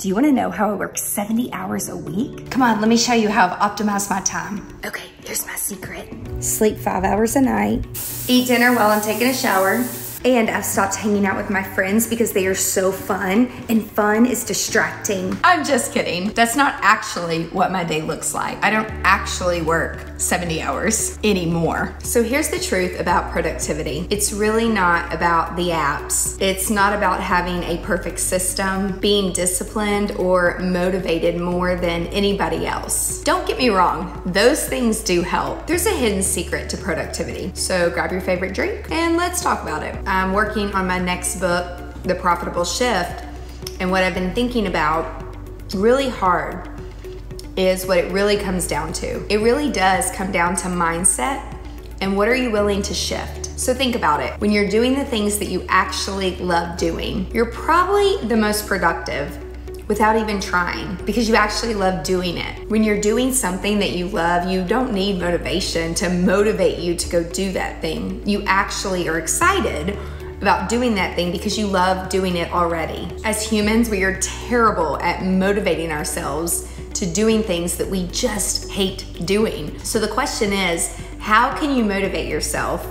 Do you want to know how I work 70 hours a week? Come on, let me show you how I've optimized my time. Okay, here's my secret. Sleep 5 hours a night. Eat dinner while I'm taking a shower. And I've stopped hanging out with my friends because they are so fun, and fun is distracting. I'm just kidding. That's not actually what my day looks like. I don't actually work 70 hours anymore. So here's the truth about productivity. It's really not about the apps. It's not about having a perfect system, being disciplined, or motivated more than anybody else. Don't get me wrong, those things do help. There's a hidden secret to productivity. So grab your favorite drink and let's talk about it. I'm working on my next book, The Profitable Shift, and what I've been thinking about really hard is what it really comes down to. It really does come down to mindset and what are you willing to shift. So think about it. When you're doing the things that you actually love doing, you're probably the most productive without even trying because you actually love doing it. When you're doing something that you love, you don't need motivation to motivate you to go do that thing. You actually are excited about doing that thing because you love doing it already. As humans, we are terrible at motivating ourselves to doing things that we just hate doing. So the question is, how can you motivate yourself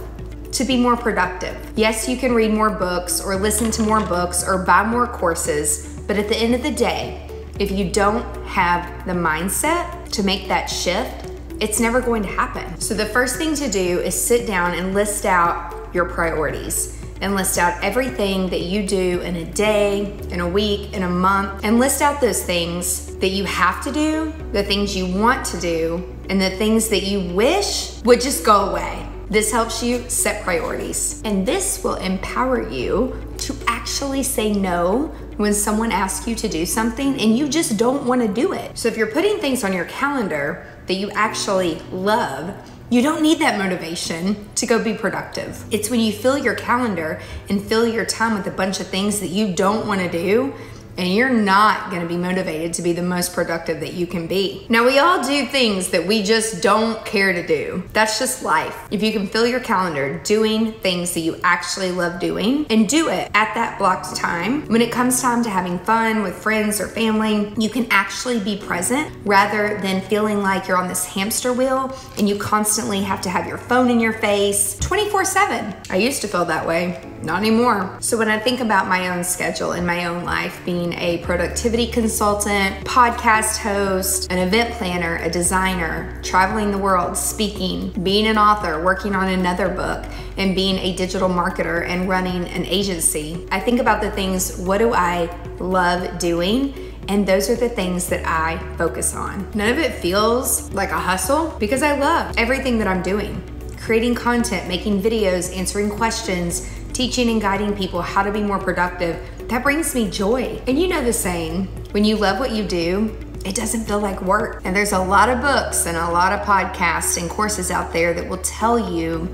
to be more productive? Yes, you can read more books or listen to more books or buy more courses, but at the end of the day, if you don't have the mindset to make that shift, it's never going to happen. So the first thing to do is sit down and list out your priorities, and list out everything that you do in a day, in a week, in a month, and list out those things that you have to do, the things you want to do, and the things that you wish would just go away. This helps you set priorities, and this will empower you to actually say no when someone asks you to do something and you just don't want to do it. So if you're putting things on your calendar that you actually love, you don't need that motivation to go be productive. It's when you fill your calendar and fill your time with a bunch of things that you don't want to do, and you're not going to be motivated to be the most productive that you can be. Now, we all do things that we just don't care to do. That's just life. If you can fill your calendar doing things that you actually love doing and do it at that blocked time, when it comes time to having fun with friends or family, you can actually be present rather than feeling like you're on this hamster wheel and you constantly have to have your phone in your face 24/7. I used to feel that way. Not anymore. So when I think about my own schedule in my own life, being a productivity consultant, podcast host, an event planner, a designer, traveling the world, speaking, being an author, working on another book, and being a digital marketer and running an agency, I think about the things, what do I love doing? And those are the things that I focus on. None of it feels like a hustle because I love everything that I'm doing. Creating content, making videos, answering questions, teaching and guiding people how to be more productive, that brings me joy. And you know the saying, when you love what you do, it doesn't feel like work. And there's a lot of books and a lot of podcasts and courses out there that will tell you,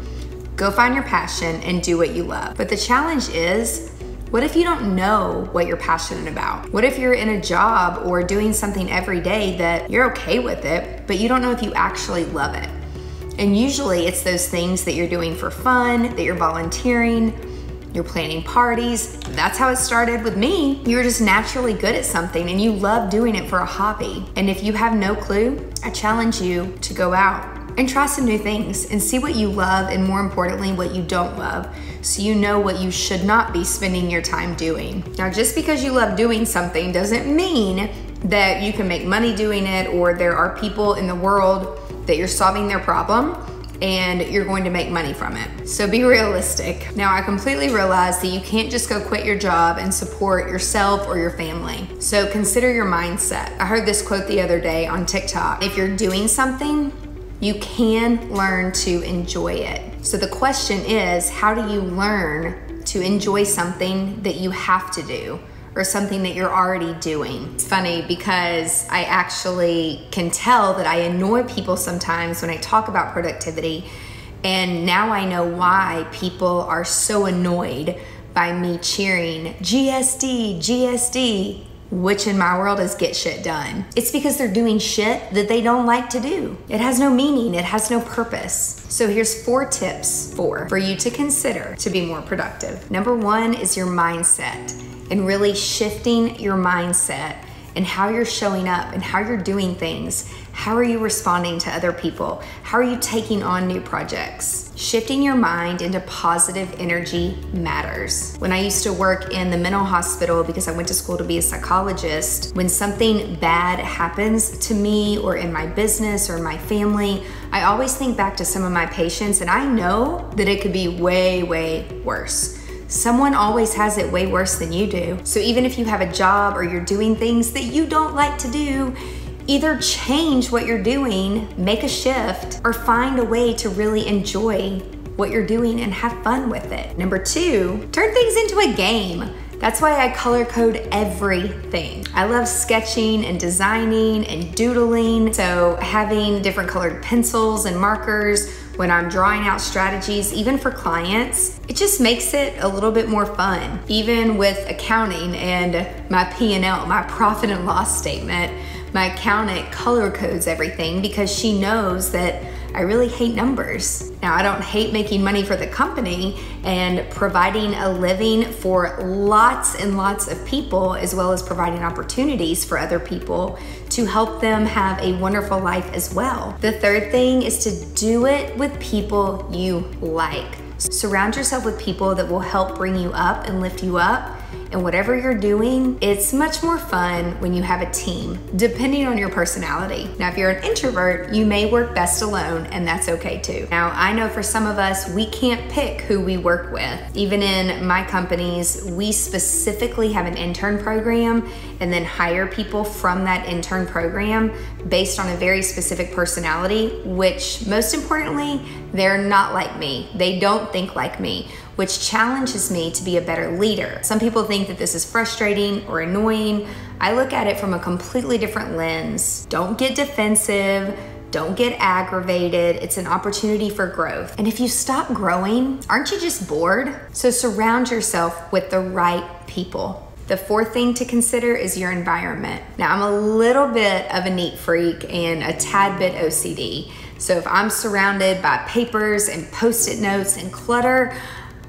go find your passion and do what you love. But the challenge is, what if you don't know what you're passionate about? What if you're in a job or doing something every day that you're okay with it, but you don't know if you actually love it? And usually it's those things that you're doing for fun, that you're volunteering, you're planning parties. That's how it started with me. You're just naturally good at something and you love doing it for a hobby. And if you have no clue, I challenge you to go out and try some new things and see what you love, and more importantly, what you don't love, so you know what you should not be spending your time doing. Now, just because you love doing something doesn't mean that you can make money doing it, or there are people in the world that you're solving their problem and you're going to make money from it. So be realistic. Now, I completely realize that you can't just go quit your job and support yourself or your family. So consider your mindset. I heard this quote the other day on TikTok. If you're doing something, you can learn to enjoy it. So the question is, how do you learn to enjoy something that you have to do, or something that you're already doing? It's funny because I actually can tell that I annoy people sometimes when I talk about productivity, and now I know why people are so annoyed by me cheering GSD, GSD, which in my world is get shit done. It's because they're doing shit that they don't like to do. It has no meaning, it has no purpose. So here's 4 tips for you to consider to be more productive. Number 1 is your mindset, and really shifting your mindset and how you're showing up and how you're doing things. How are you responding to other people? How are you taking on new projects? Shifting your mind into positive energy matters. When I used to work in the mental hospital because I went to school to be a psychologist, when something bad happens to me or in my business or my family, I always think back to some of my patients, and I know that it could be way, way worse. Someone always has it way worse than you do. So even if you have a job or you're doing things that you don't like to do, either change what you're doing, make a shift, or find a way to really enjoy what you're doing and have fun with it. Number 2, turn things into a game. That's why I color code everything. I love sketching and designing and doodling. So having different colored pencils and markers when I'm drawing out strategies, even for clients, it just makes it a little bit more fun. Even with accounting and my P&L, my profit and loss statement, my accountant color codes everything because she knows that I really hate numbers. Now, I don't hate making money for the company and providing a living for lots and lots of people, as well as providing opportunities for other people to help them have a wonderful life as well. The third thing is to do it with people you like. Surround yourself with people that will help bring you up and lift you up. And whatever you're doing, it's much more fun when you have a team, depending on your personality. Now, if you're an introvert, you may work best alone, and that's okay too. Now, I know for some of us, we can't pick who we work with. Even in my companies, we specifically have an intern program and then hire people from that intern program based on a very specific personality, which most importantly, they're not like me. They don't think like me, which challenges me to be a better leader. Some people think that this is frustrating or annoying. I look at it from a completely different lens. Don't get defensive. Don't get aggravated. It's an opportunity for growth. And if you stop growing, aren't you just bored? So surround yourself with the right people. The fourth thing to consider is your environment. Now, I'm a little bit of a neat freak and a tad bit OCD. So if I'm surrounded by papers and post-it notes and clutter,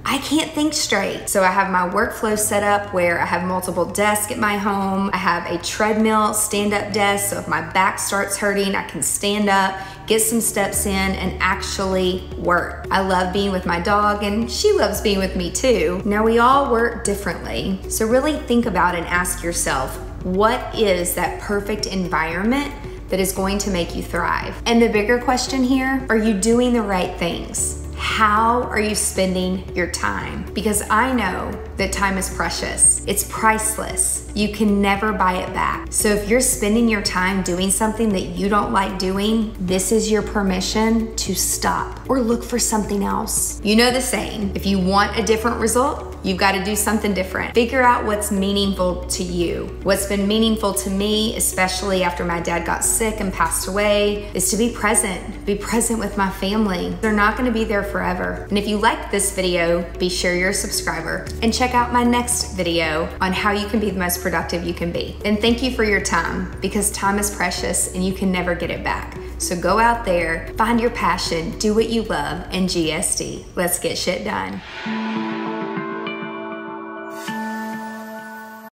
I can't think straight. So I have my workflow set up where I have multiple desks at my home. I have a treadmill stand-up desk, so if my back starts hurting, I can stand up, get some steps in, and actually work. I love being with my dog, and she loves being with me too. Now, we all work differently, so really think about and ask yourself, what is that perfect environment that is going to make you thrive? And the bigger question here, are you doing the right things? How are you spending your time? Because I know that time is precious. It's priceless. You can never buy it back. So if you're spending your time doing something that you don't like doing, this is your permission to stop or look for something else. You know the saying, if you want a different result, you've got to do something different. Figure out what's meaningful to you. What's been meaningful to me, especially after my dad got sick and passed away, is to be present. Be present with my family. They're not going to be there forever. And if you liked this video, be sure you're a subscriber and check out my next video on how you can be the most productive you can be. And thank you for your time, because time is precious and you can never get it back. So go out there, find your passion, do what you love, and GSD. Let's get shit done.